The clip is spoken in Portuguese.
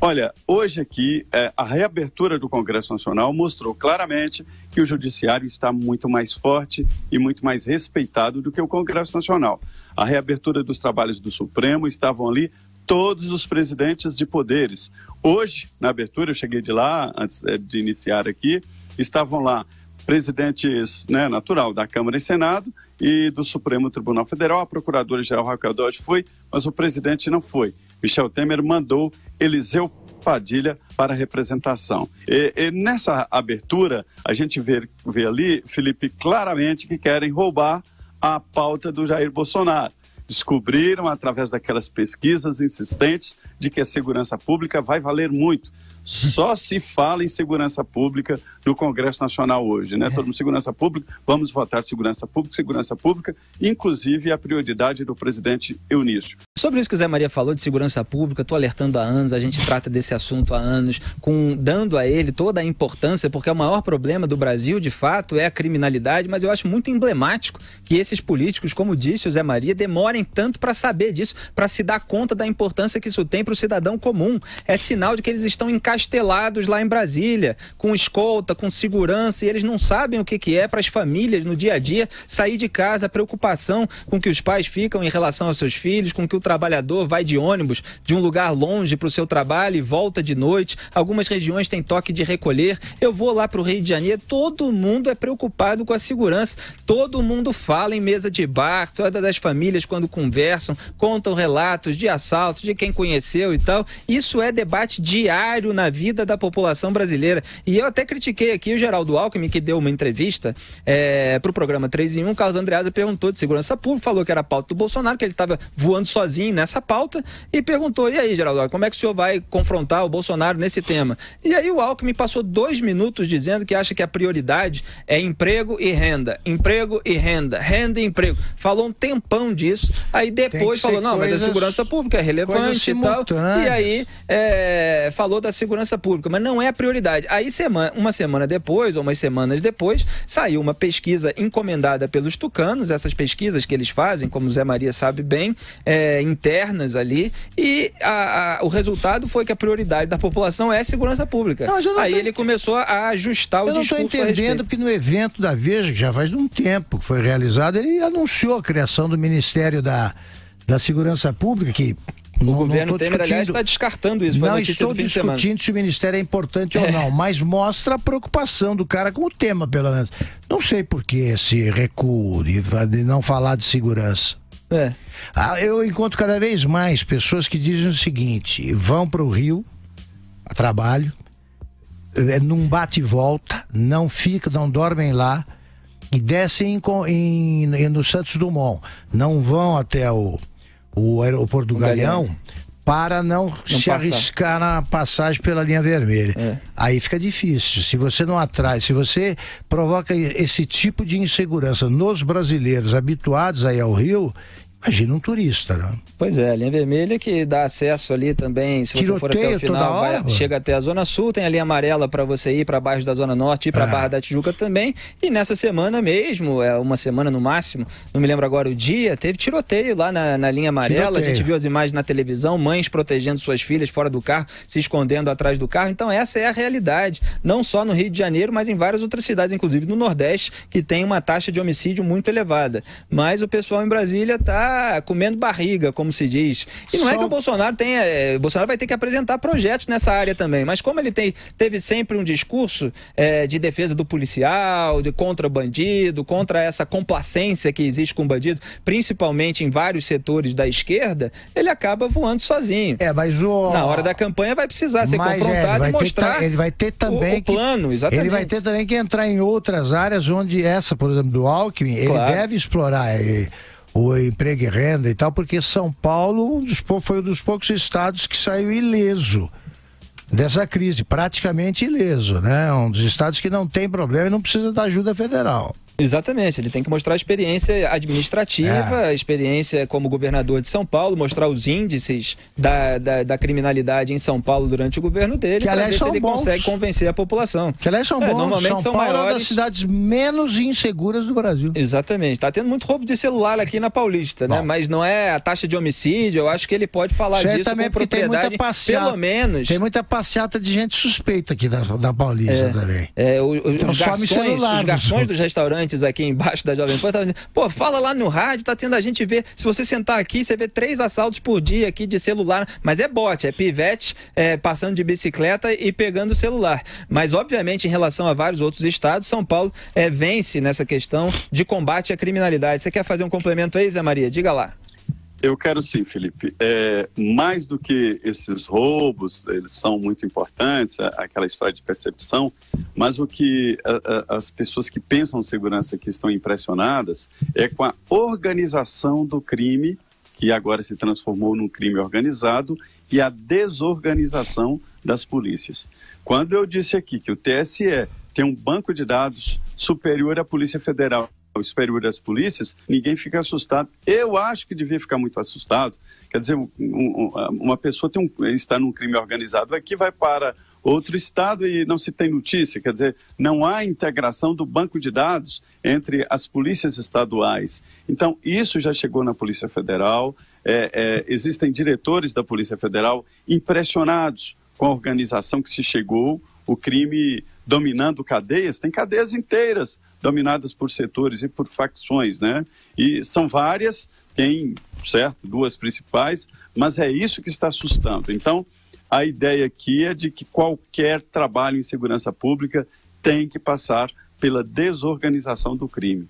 Olha, hoje aqui, a reabertura do Congresso Nacional mostrou claramente que o Judiciário está muito mais forte e muito mais respeitado do que o Congresso Nacional. A reabertura dos trabalhos do Supremo, estavam ali todos os presidentes de poderes. Hoje, na abertura, eu cheguei de lá, antes de iniciar aqui, estavam lá presidentes, né, natural, da Câmara e Senado e do Supremo Tribunal Federal. A procuradora-geral Raquel Dodge foi, mas o presidente não foi. Michel Temer mandou Eliseu Padilha para a representação. E nessa abertura, a gente vê ali, Felipe, claramente que querem roubar a pauta do Jair Bolsonaro. Descobriram, através daquelas pesquisas insistentes, de que a segurança pública vai valer muito. Só se fala em segurança pública no Congresso Nacional hoje, né? Todo mundo, segurança pública, vamos votar segurança pública, inclusive a prioridade do presidente Eunício. Sobre isso que o Zé Maria falou de segurança pública, estou alertando há anos, a gente trata desse assunto há anos, dando a ele toda a importância, porque o maior problema do Brasil, de fato, é a criminalidade, mas eu acho muito emblemático que esses políticos, como disse o Zé Maria, demorem tanto para saber disso, para se dar conta da importância que isso tem para o cidadão comum. É sinal de que eles estão encastelados lá em Brasília, com escolta, com segurança, e eles não sabem o que é para as famílias, no dia a dia, sair de casa, a preocupação com que os pais ficam em relação aos seus filhos, com que o trabalhador vai de ônibus de um lugar longe para o seu trabalho e volta de noite. Algumas regiões têm toque de recolher. Eu vou lá para o Rio de Janeiro, todo mundo é preocupado com a segurança, todo mundo fala em mesa de bar, todas as famílias quando conversam, contam relatos de assaltos, de quem conheceu e tal. Isso é debate diário na vida da população brasileira. E eu até critiquei aqui o Geraldo Alckmin, que deu uma entrevista para o programa 3 em 1, Carlos Andreazza perguntou de segurança pública, falou que era a pauta do Bolsonaro, que ele estava voando sozinho nessa pauta, e perguntou: e aí, Geraldo, como é que o senhor vai confrontar o Bolsonaro nesse tema? E aí o Alckmin passou 2 minutos dizendo que acha que a prioridade é emprego e renda, renda e emprego. Falou um tempão disso, aí depois falou, não, mas a segurança pública é relevante e tal, e aí falou da segurança pública, mas não é a prioridade. Aí uma semana depois, ou umas semanas depois, saiu uma pesquisa encomendada pelos tucanos, essas pesquisas que eles fazem, como o Zé Maria sabe bem, internas ali, e o resultado foi que a prioridade da população é a segurança pública. Ele começou a ajustar o discurso. Eu não estou entendendo, porque no evento da Veja, que já faz um tempo que foi realizado, ele anunciou a criação do Ministério da Segurança Pública, que o governo Temer, aliás, está descartando isso. Não estou discutindo se o Ministério é importante ou não, mas mostra a preocupação do cara com o tema, pelo menos. Não sei por que esse recuo de não falar de segurança. Eu encontro cada vez mais pessoas que dizem o seguinte: vão para o Rio a trabalho, num bate e volta, não dormem lá e descem no Santos Dumont, não vão até o aeroporto do Galeão para não se arriscar na passagem pela linha vermelha. Aí fica difícil. Se você não atrai, se você provoca esse tipo de insegurança nos brasileiros habituados aí ao Rio, imagina um turista, né? Pois é, a linha vermelha que dá acesso ali também, se você for até o final, chega até a Zona Sul, tem a linha amarela para você ir para baixo da Zona Norte e para a Barra da Tijuca também. E nessa semana mesmo, uma semana no máximo, não me lembro agora o dia, teve tiroteio lá na linha amarela, a gente viu as imagens na televisão, mães protegendo suas filhas fora do carro, se escondendo atrás do carro. Então essa é a realidade, não só no Rio de Janeiro, mas em várias outras cidades, inclusive no Nordeste, que tem uma taxa de homicídio muito elevada. Mas o pessoal em Brasília está comendo barriga, como se diz. E não é que o Bolsonaro tenha... O Bolsonaro vai ter que apresentar projetos nessa área também, mas como ele teve sempre um discurso de defesa do policial, contra o bandido, contra essa complacência que existe com o bandido, principalmente em vários setores da esquerda, ele acaba voando sozinho. Na hora da campanha vai precisar ser confrontado e mostrar ele vai ter também o plano, exatamente. Ele vai ter também que entrar em outras áreas onde essa, por exemplo, do Alckmin, ele deve explorar... O emprego e renda e tal, porque São Paulo foi um dos poucos estados que saiu ileso dessa crise, praticamente ileso, né? Um dos estados que não tem problema e não precisa da ajuda federal. Exatamente, ele tem que mostrar a experiência administrativa, a experiência como governador de São Paulo, mostrar os índices da criminalidade em São Paulo durante o governo dele, para ver se ele consegue convencer a população. Que aliás são bons, normalmente São Paulo é das cidades menos inseguras do Brasil. Exatamente, está tendo muito roubo de celular aqui na Paulista, né? Mas não é a taxa de homicídio, eu acho que ele pode falar disso com propriedade, pelo menos. Tem muita passeata de gente suspeita aqui na Paulista também. Os garçons dos restaurantes aqui embaixo da Jovem Pan estavam dizendo, pô, fala lá no rádio, tá tendo a gente ver, se você sentar aqui, você vê 3 assaltos por dia aqui de celular, mas é bote, é pivete, passando de bicicleta e pegando o celular. Mas, obviamente, em relação a vários outros estados, São Paulo vence nessa questão de combate à criminalidade. Você quer fazer um complemento aí, Zé Maria? Diga lá. Eu quero sim, Felipe. Mais do que esses roubos, eles são muito importantes, aquela história de percepção, mas o que as pessoas que pensam em segurança aqui estão impressionadas é com a organização do crime, que agora se transformou num crime organizado, e a desorganização das polícias. Quando eu disse aqui que o TSE tem um banco de dados superior à Polícia Federal, superior às polícias, ninguém fica assustado. Eu acho que devia ficar muito assustado. Quer dizer, uma pessoa está num crime organizado aqui, vai para outro estado e não se tem notícia. Quer dizer, não há integração do banco de dados entre as polícias estaduais. Então, isso já chegou na Polícia Federal. Existem diretores da Polícia Federal impressionados com a organização que se chegou, o crime dominando cadeias, tem cadeias inteiras dominadas por setores e por facções, né? E são várias, tem, certo, 2 principais, mas é isso que está assustando. Então, a ideia aqui é de que qualquer trabalho em segurança pública tem que passar pela desorganização do crime.